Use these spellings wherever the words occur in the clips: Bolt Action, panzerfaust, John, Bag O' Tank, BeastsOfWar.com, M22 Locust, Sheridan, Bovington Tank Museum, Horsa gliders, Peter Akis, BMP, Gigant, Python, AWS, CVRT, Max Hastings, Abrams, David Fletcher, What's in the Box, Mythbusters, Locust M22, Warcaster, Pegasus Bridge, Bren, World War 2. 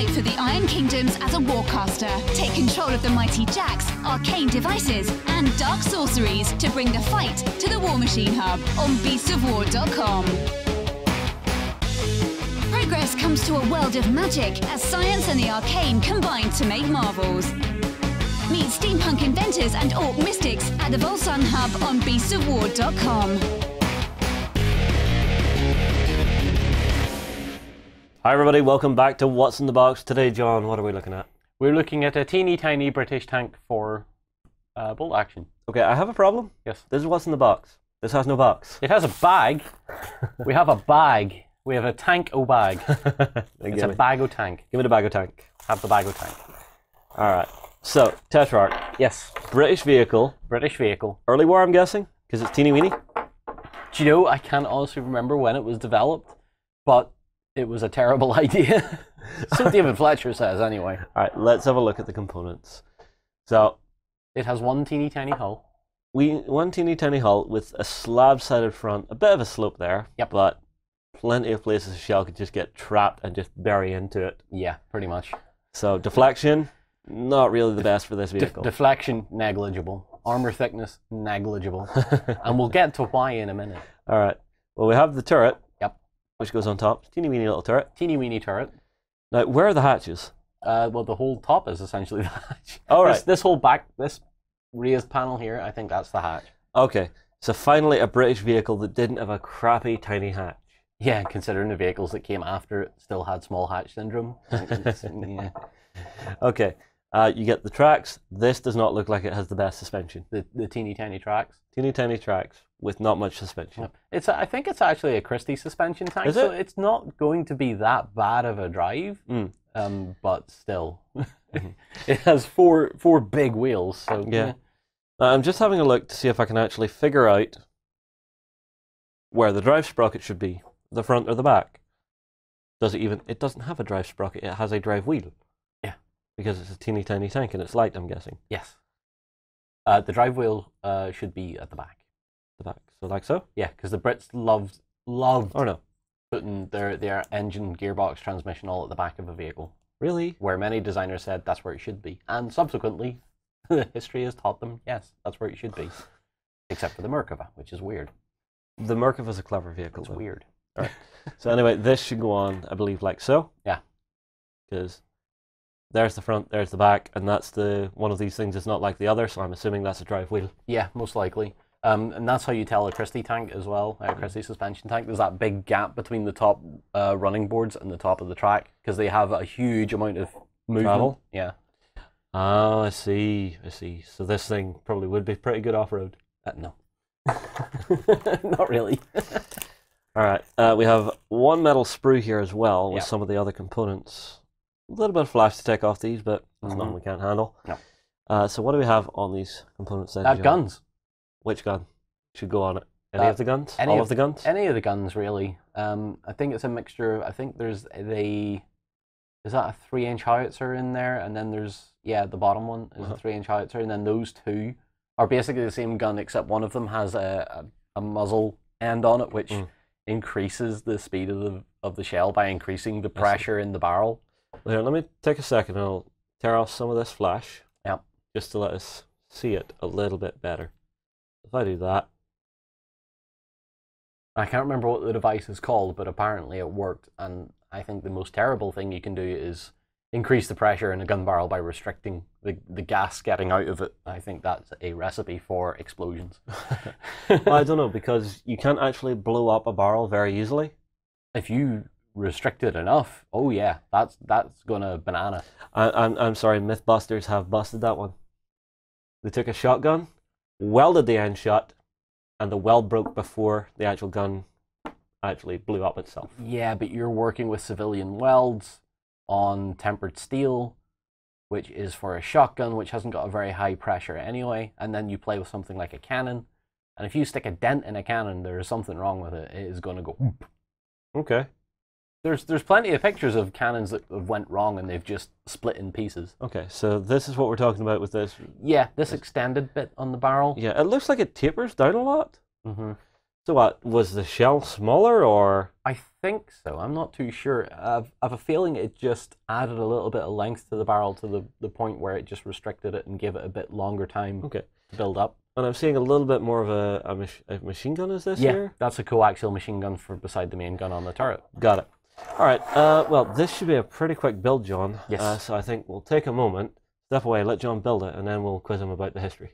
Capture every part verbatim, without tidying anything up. fight for the Iron Kingdoms as a Warcaster. Take control of the mighty jacks, arcane devices, and dark sorceries to bring the fight to the War Machine Hub on Beasts of War dot com. Progress comes to a world of magic as science and the arcane combine to make marvels. Meet steampunk inventors and orc mystics at the Volsun Hub on Beasts of War dot com. Hi everybody, welcome back to What's in the Box. Today, John, what are we looking at? We're looking at a teeny tiny British tank for uh, bolt action. Okay, I have a problem. Yes. This is What's in the Box. This has no box. It has a bag. We have a bag. We have a tank-o bag. It's a bag-o tank. Give it a bag-o tank. Have the bag-o tank. All right. So, Tetrarch. Yes. British vehicle. British vehicle. Early war, I'm guessing, because it's teeny-weeny. Do you know, I can't honestly remember when it was developed, but it was a terrible idea. So David Fletcher says, anyway. All right, let's have a look at the components. So, it has one teeny tiny hull. We one teeny tiny hull with a slab-sided front, a bit of a slope there. Yep. But plenty of places a shell could just get trapped and just bury into it. Yeah, pretty much. So deflection, not really the best for this vehicle. De deflection negligible, armor thickness negligible, and we'll get to why in a minute. All right. Well, we have the turret, which goes on top. Teeny weeny little turret. Teeny weeny turret. Now, where are the hatches? Uh, well, the whole top is essentially the hatch. All right. This, this whole back, this raised panel here, I think that's the hatch. Okay. So finally, a British vehicle that didn't have a crappy tiny hatch. Yeah, considering the vehicles that came after it still had small hatch syndrome. Yeah. Okay. Uh, you get the tracks. This does not look like it has the best suspension. The, the teeny tiny tracks. Teeny tiny tracks. With not much suspension. Yep. It's a, I think it's actually a Christie suspension tank, is it? So it's not going to be that bad of a drive, mm. um, but still. It has four four big wheels. So yeah. yeah. I'm just having a look to see if I can actually figure out where the drive sprocket should be, the front or the back. Does it even, it doesn't have a drive sprocket, it has a drive wheel. Yeah. Because it's a teeny tiny tank and it's light, I'm guessing. Yes. Uh, the drive wheel uh, should be at the back. The back, so like so? Yeah, because the Brits loved, loved oh, no. putting their, their engine, gearbox, transmission all at the back of a vehicle. Really? Where many designers said that's where it should be. And subsequently, history has taught them, yes, that's where it should be. Except for the Merkava, which is weird. The Merkava's a clever vehicle, It's though. weird. All right. So anyway, this should go on, I believe, like so. Yeah. Because there's the front, there's the back, and that's the one of these things that's not like the other, so I'm assuming that's a drive wheel. Yeah, most likely. Um, and that's how you tell a Christie tank as well, a Christie suspension tank. There's that big gap between the top uh, running boards and the top of the track, because they have a huge amount of movement. Travel? Yeah. Oh, I see, I see. So this thing probably would be pretty good off-road. Uh, no. Not really. All right, uh, we have one metal sprue here as well, with yep. some of the other components. A little bit of flash to take off these, but that's mm-hmm. nothing we can't handle. No. Uh, so what do we have on these components then? Uh, guns. Which gun should go on it? Any uh, of the guns? Any All of, of the guns? Any of the guns, really. Um, I think it's a mixture. I think there's the... Is that a three inch howitzer in there? And then there's... Yeah, the bottom one is uh-huh. a three inch howitzer. And then those two are basically the same gun, except one of them has a, a, a muzzle end on it, which mm. increases the speed of the, of the shell by increasing the pressure in the barrel. Here, let me take a second and I'll tear off some of this flash. Yeah. Just to let us see it a little bit better. If I do that. I can't remember what the device is called, but apparently it worked, and I think the most terrible thing you can do is increase the pressure in a gun barrel by restricting the, the gas getting out of it. I think that's a recipe for explosions. Well, I don't know, because you can't actually blow up a barrel very easily. If you restrict it enough, oh yeah, that's that's gonna banana. I, I'm, I'm sorry, Mythbusters have busted that one. They took a shotgun, welded the end shot, and the weld broke before the actual gun actually blew up itself. Yeah, but you're working with civilian welds on tempered steel, which is for a shotgun, which hasn't got a very high pressure anyway, and then you play with something like a cannon, and if you stick a dent in a cannon, there is something wrong with it. It is going to go... Okay. There's there's plenty of pictures of cannons that have went wrong and they've just split in pieces. Okay, so this is what we're talking about with this. Yeah, this, this extended bit on the barrel. Yeah, it looks like it tapers down a lot. Mm-hmm. So what, was the shell smaller, or? I think so. I'm not too sure. I've, I've a feeling it just added a little bit of length to the barrel to the, the point where it just restricted it and gave it a bit longer time okay. to build up. And I'm seeing a little bit more of a, a, mach a machine gun, is this yeah, here? Yeah, that's a coaxial machine gun for beside the main gun on the turret. Got it. All right, uh, well, this should be a pretty quick build, John. Yes. Uh, so I think we'll take a moment, step away, let John build it, and then we'll quiz him about the history.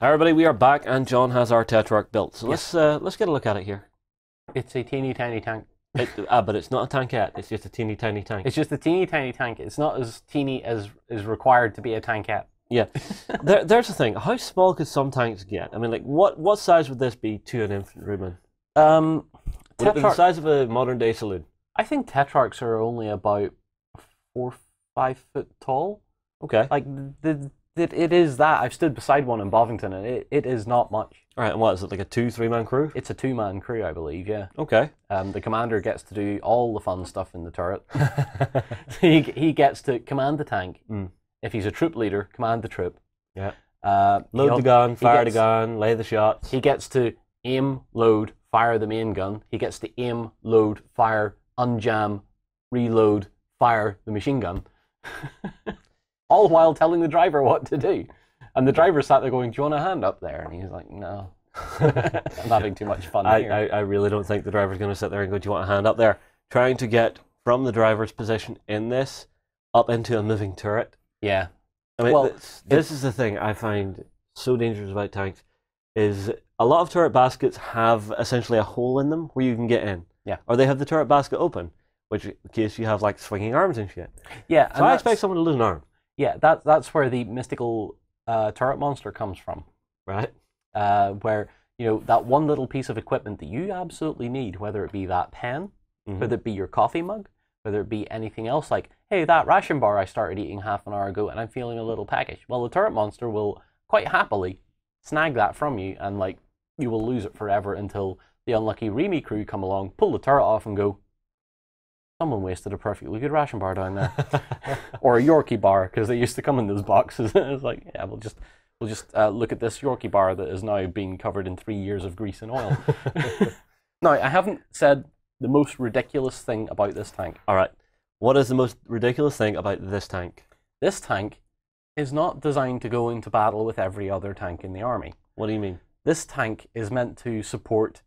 Hi everybody, we are back, and John has our Tetrarch built. So yes. let's uh, let's get a look at it here. It's a teeny tiny tank. It, ah, but it's not a tankette. It's just a teeny tiny tank. It's just a teeny tiny tank. It's not as teeny as is required to be a tankette. Yeah. there, there's the thing. How small could some tanks get? I mean, like, what what size would this be to an infantryman? Um, would it be the size of a modern day saloon? I think Tetrarchs are only about four, five foot tall. Okay. Like the. It, it is that. I've stood beside one in Bovington, and it, it is not much. All right, and what, is it like a two, three-man crew? It's a two-man crew, I believe, yeah. Okay. Um, the commander gets to do all the fun stuff in the turret. so he, he gets to command the tank. Mm. If he's a troop leader, command the troop. Yeah. Uh, load the gun, fire gets, the gun, lay the shots. He gets to aim, load, fire the main gun. He gets to aim, load, fire, unjam, reload, fire the machine gun. All while telling the driver what to do. And the driver sat there going, do you want a hand up there? And he's like, no. I'm having too much fun I, here. I, I really don't think the driver's going to sit there and go, do you want a hand up there? Trying to get from the driver's position in this up into a moving turret. Yeah. I mean, well, this, this is the thing I find so dangerous about tanks, is a lot of turret baskets have essentially a hole in them where you can get in. Yeah. Or they have the turret basket open, which in case you have like swinging arms and shit. Yeah. So I expect someone to lose an arm. Yeah, that, that's where the mystical uh, turret monster comes from, right? Uh, where, you know, that one little piece of equipment that you absolutely need, whether it be that pen, mm-hmm. whether it be your coffee mug, whether it be anything else, like, hey, that ration bar I started eating half an hour ago and I'm feeling a little peckish. Well, the turret monster will quite happily snag that from you and, like, you will lose it forever until the unlucky Remy crew come along, pull the turret off and go, someone wasted a perfectly good ration bar down there, or a Yorkie bar, because they used to come in those boxes. It's like, yeah, we'll just we'll just uh, look at this Yorkie bar that is now being covered in three years of grease and oil. Now, I haven't said the most ridiculous thing about this tank. All right, what is the most ridiculous thing about this tank? This tank is not designed to go into battle with every other tank in the army. What do you mean? This tank is meant to support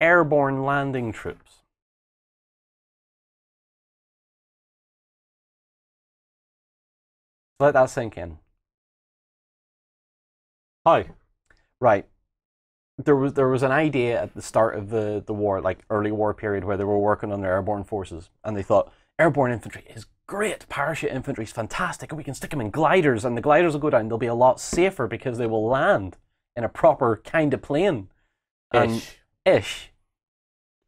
airborne landing troops. Let that sink in. Hi. Right. There was there was an idea at the start of the, the war, like early war period, where they were working on their airborne forces, and they thought, airborne infantry is great, parachute infantry is fantastic, and we can stick them in gliders, and the gliders will go down, they'll be a lot safer because they will land in a proper kind of plane. And ish. Ish.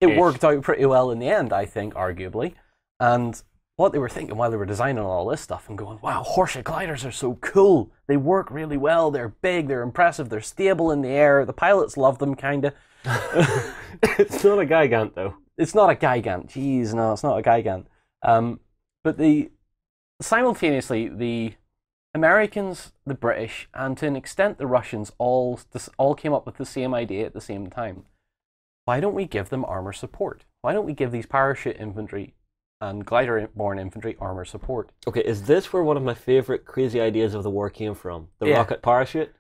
It ish. worked out pretty well in the end, I think, arguably. And what they were thinking while they were designing all this stuff and going, wow, Horsa gliders are so cool. They work really well. They're big. They're impressive. They're stable in the air. The pilots love them, kind of. It's not a Gigant, though. It's not a Gigant. Jeez, no, it's not a Gigant. Um, but the simultaneously, the Americans, the British, and to an extent the Russians all, all came up with the same idea at the same time. Why don't we give them armor support? Why don't we give these parachute infantry and glider-borne infantry armor support? Okay, is this where one of my favorite crazy ideas of the war came from? The yeah. rocket parachute?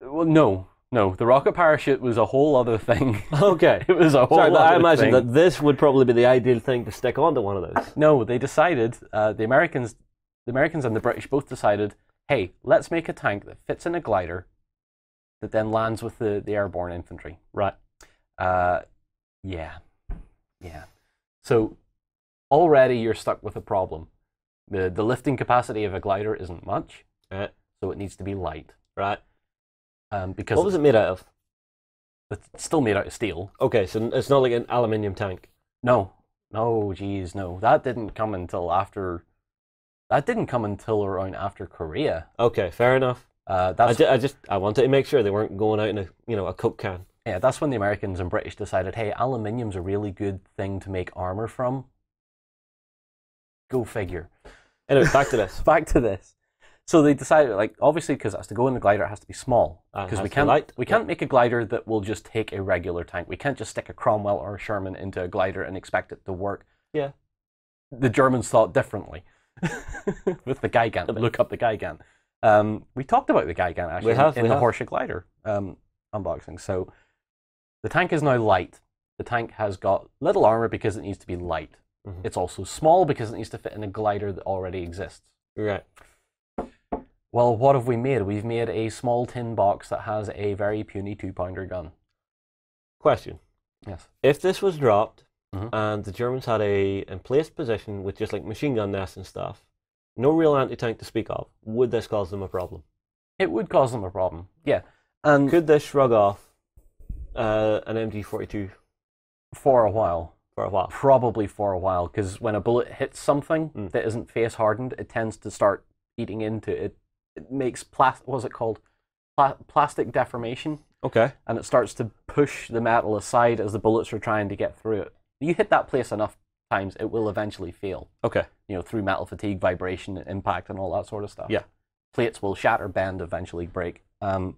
Well, no. No, the rocket parachute was a whole other thing. Okay. It was a whole Sorry, other thing. I imagine thing. that this would probably be the ideal thing to stick onto one of those. No, they decided, uh, the Americans the Americans and the British both decided, hey, let's make a tank that fits in a glider that then lands with the, the airborne infantry. Right. Uh, yeah. Yeah. So already you're stuck with a problem. The, the lifting capacity of a glider isn't much, right. so it needs to be light. Right. Um, because what was it made out of? It's still made out of steel. Okay, so it's not like an aluminium tank? No. No, geez, no. That didn't come until after... That didn't come until around after Korea. Okay, fair enough. Uh, that's I, ju I just I wanted to make sure they weren't going out in a, you know, a Coke can. Yeah, that's when the Americans and British decided, hey, aluminium's a really good thing to make armor from. Go figure. Anyway, back to this. back to this. So they decided, like, obviously, because it has to go in the glider, it has to be small. Because we can't, light. we can't yeah. make a glider that will just take a regular tank. We can't just stick a Cromwell or a Sherman into a glider and expect it to work. Yeah. The Germans thought differently with the Gigant. Look up the Gigant. Um, we talked about the Gigant, actually, we have, in we the have. Horsa glider um, unboxing. So the tank is now light. The tank has got little armor because it needs to be light. Mm-hmm. It's also small because it needs to fit in a glider that already exists. Right. Well, what have we made? We've made a small tin box that has a very puny two-pounder gun. Question. Yes. If this was dropped, mm-hmm. and the Germans had a in place position with just like machine gun nests and stuff, no real anti-tank to speak of, would this cause them a problem? It would cause them a problem, yeah. And could this shrug off uh, an M G forty-two? For a while. For a while. Probably for a while, because when a bullet hits something mm. that isn't face-hardened, it tends to start eating into it. It makes plastic, what was it called? Pla plastic deformation. Okay. And it starts to push the metal aside as the bullets are trying to get through it. You hit that place enough times, it will eventually fail. Okay. You know, through metal fatigue, vibration, impact, and all that sort of stuff. Yeah. Plates will shatter, bend, eventually break. Um,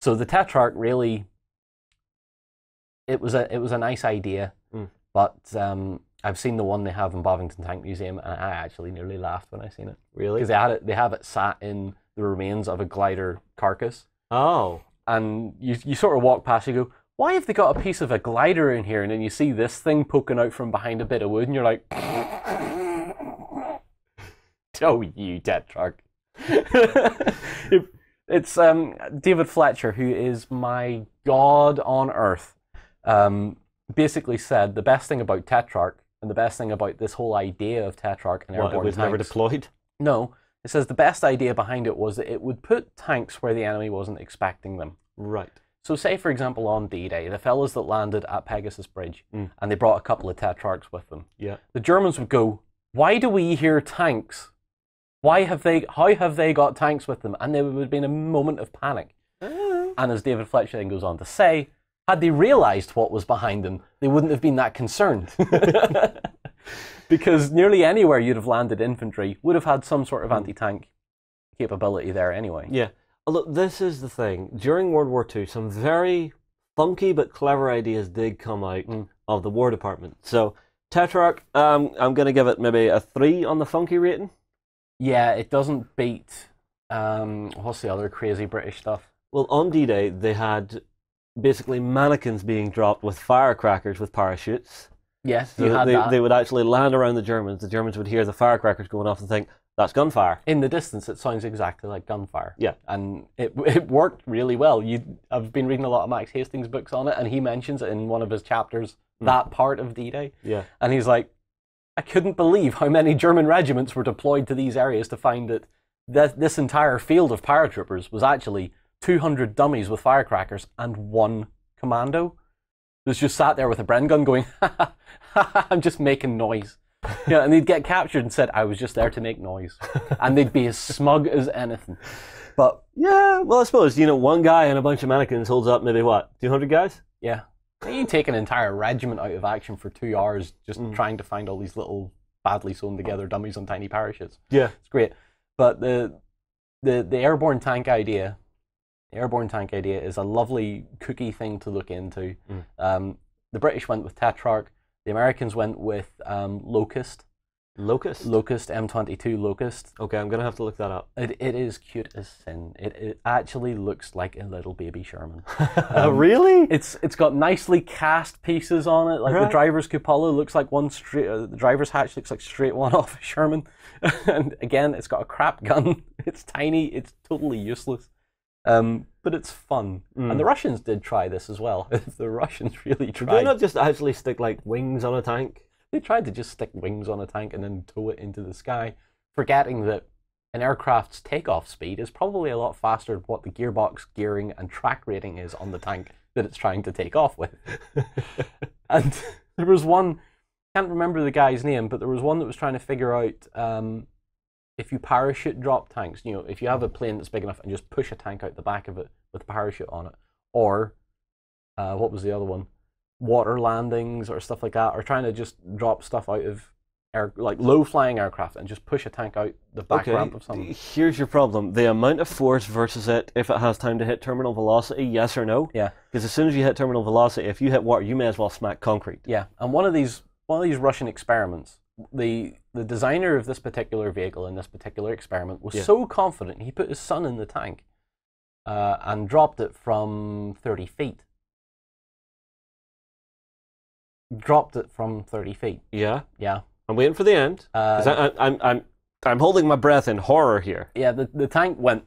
so the Tetrarch really, it was a it was a nice idea, mm. but um, I've seen the one they have in Bovington Tank Museum, and I actually nearly laughed when I seen it. Really? Because they had it, they have it sat in the remains of a glider carcass. Oh. And you you sort of walk past, you go, why have they got a piece of a glider in here? And then you see this thing poking out from behind a bit of wood, and you're like, oh, you Tetrarch. It's um, David Fletcher, who is my god on earth. Um, basically said the best thing about Tetrarch and the best thing about this whole idea of Tetrarch and airborne tanks. What, it was never deployed? No. It says the best idea behind it was that it would put tanks where the enemy wasn't expecting them. Right. So say, for example, on D Day, the fellas that landed at Pegasus Bridge, mm. and they brought a couple of Tetrarchs with them. Yeah. The Germans would go, why do we hear tanks? Why have they, how have they got tanks with them? And there would have been a moment of panic. Oh. And as David Fletcher then goes on to say, had they realized what was behind them, they wouldn't have been that concerned. Because nearly anywhere you'd have landed infantry would have had some sort of anti-tank capability there anyway. Yeah. Look, this is the thing. During World War Two, some very funky but clever ideas did come out mm. of the War Department. So, Tetrarch, um, I'm going to give it maybe a three on the funky rating. Yeah, it doesn't beat, um, what's the other crazy British stuff? Well, on D Day, they had basically mannequins being dropped with firecrackers with parachutes. Yes, so you had they, that. They would actually land around the Germans. The Germans would hear the firecrackers going off and think, that's gunfire. In the distance, it sounds exactly like gunfire. Yeah. And it, it worked really well. You, I've been reading a lot of Max Hastings books on it, and he mentions it in one of his chapters, mm. that part of D Day. Yeah. And he's like, I couldn't believe how many German regiments were deployed to these areas to find that th this entire field of paratroopers was actually two hundred dummies with firecrackers and one commando that's just sat there with a Bren gun going, ha ha, ha ha, I'm just making noise. Yeah, and they'd get captured and said, I was just there to make noise. And they'd be as smug as anything. But yeah, well, I suppose, you know, one guy and a bunch of mannequins holds up maybe, what, two hundred guys? Yeah. You take an entire regiment out of action for two hours just mm. trying to find all these little badly sewn together dummies on tiny parachutes. Yeah. It's great. But the the, the airborne tank idea... The airborne tank idea is a lovely cookie thing to look into. Mm. Um, the British went with Tetrarch. The Americans went with um, Locust. Locust? Locust, M twenty-two Locust. Okay, I'm going to have to look that up. It, it is cute as sin. It, it actually looks like a little baby Sherman. Um, really? It's It's got nicely cast pieces on it. Like right. The driver's cupola looks like one straight, uh, the driver's hatch looks like straight one off a Sherman. And again, it's got a crap gun. It's tiny. It's totally useless. Um, but it's fun, mm. and the Russians did try this as well. The Russians really tried. Did they not just actually stick like wings on a tank? They tried to just stick wings on a tank and then tow it into the sky, forgetting that an aircraft's takeoff speed is probably a lot faster than what the gearbox, gearing, and track rating is on the tank that it's trying to take off with. And there was one, I can't remember the guy's name, but there was one that was trying to figure out. Um, If you parachute drop tanks, you know, if you have a plane that's big enough and just push a tank out the back of it with a parachute on it, or uh, what was the other one? Water landings or stuff like that, or trying to just drop stuff out of air, like low-flying aircraft and just push a tank out the back okay. ramp of something. Here's your problem. The amount of force versus it, if it has time to hit terminal velocity, yes or no? Yeah. Because as soon as you hit terminal velocity, if you hit water, you may as well smack concrete. Yeah, and one of these, one of these Russian experiments, the the designer of this particular vehicle in this particular experiment was yeah. so confident, he put his son in the tank uh, and dropped it from thirty feet. Dropped it from thirty feet. Yeah, yeah. I'm waiting for the end. Uh, I, I, I'm, I'm, I'm holding my breath in horror here. Yeah, the the tank went.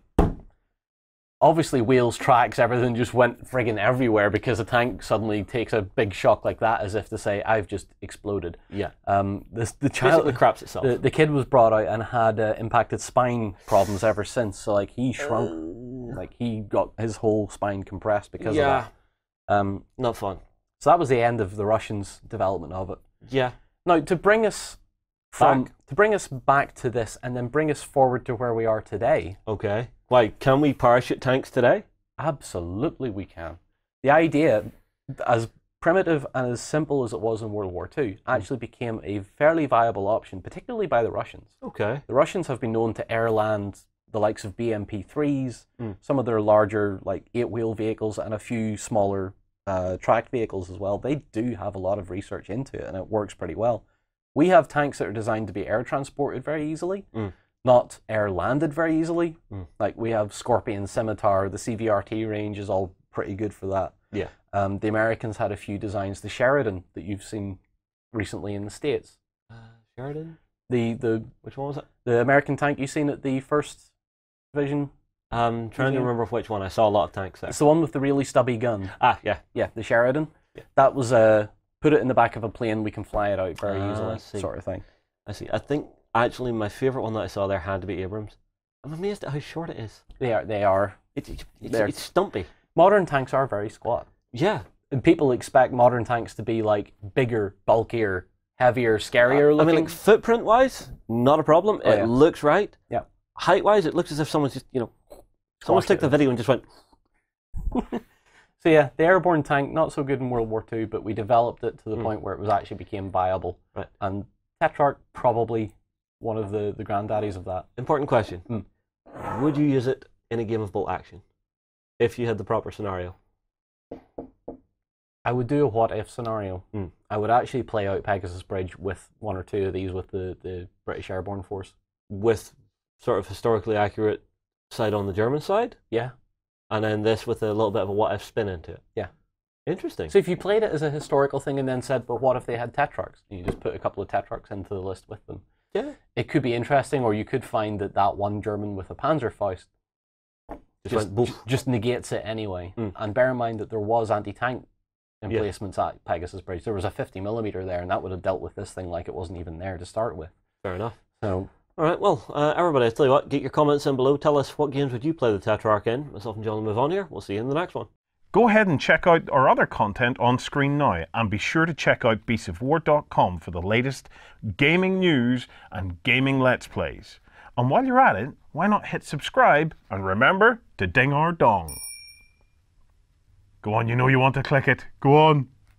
Obviously, wheels, tracks, everything just went friggin' everywhere because a tank suddenly takes a big shock like that, as if to say, "I've just exploded." Yeah. Um. This the child the craps itself. The, the kid was brought out and had uh, impacted spine problems ever since. So like he shrunk, uh, like he got his whole spine compressed because yeah. of that. Um. Not fun. So that was the end of the Russians' development of it. Yeah. Now to bring us from back. to bring us back to this, and then bring us forward to where we are today. Okay. Why can we parachute tanks today? Absolutely, we can. The idea, as primitive and as simple as it was in World War Two, actually became a fairly viable option, particularly by the Russians. Okay. The Russians have been known to airland the likes of B M P threes, mm. some of their larger like eight-wheel vehicles, and a few smaller. Uh, tracked vehicles as well. They do have a lot of research into it, and it works pretty well. We have tanks that are designed to be air transported very easily, mm. not air landed very easily. Mm. Like we have Scorpion, Scimitar, the C V R T range is all pretty good for that. Yeah. Um, the Americans had a few designs, the Sheridan that you've seen recently in the States. Uh, Sheridan? The the which one was it? The American tank you seen at the first division. I'm trying to remember which one. I saw a lot of tanks there. It's the one with the really stubby gun. Ah, yeah. Yeah, the Sheridan. Yeah. That was a, put it in the back of a plane, we can fly it out very ah, easily, I see. Sort of thing. I see. I think, actually, my favourite one that I saw there had to be Abrams. I'm amazed at how short it is. They are. They are. It, it, it's, it's stumpy. Modern tanks are very squat. Yeah. And people expect modern tanks to be, like, bigger, bulkier, heavier, scarier looking. I mean, like, footprint-wise, not a problem. Oh, it yeah. looks right. Yeah. Height-wise, it looks as if someone's just, you know, someone took the video and just went. So yeah, the airborne tank, not so good in World War Two, but we developed it to the mm. point where it was actually became viable. Right. And Tetrarch, probably one of the, the granddaddies of that. Important question. Mm. Would you use it in a game of bolt action? If you had the proper scenario? I would do a what-if scenario. Mm. I would actually play out Pegasus Bridge with one or two of these with the, the British Airborne Force. With sort of historically accurate side on the German side, yeah, and then this with a little bit of a what if spin into it, yeah. Interesting. So if you played it as a historical thing and then said, "But what if they had Tetrarchs?" You just put a couple of Tetrarchs into the list with them. Yeah, it could be interesting, or you could find that that one German with a panzerfaust just just, just negates it anyway. Mm. And bear in mind that there was anti-tank emplacements yeah. at Pegasus Bridge. There was a fifty millimeter there, and that would have dealt with this thing like it wasn't even there to start with. Fair enough. So. All right, well, uh, everybody, I tell you what, get your comments in below. Tell us what games would you play the Tetrarch in. Myself and John will move on here. We'll see you in the next one. Go ahead and check out our other content on screen now, and be sure to check out Beasts of War dot com for the latest gaming news and gaming Let's Plays. And while you're at it, why not hit subscribe, and remember to ding our dong. Go on, you know you want to click it. Go on.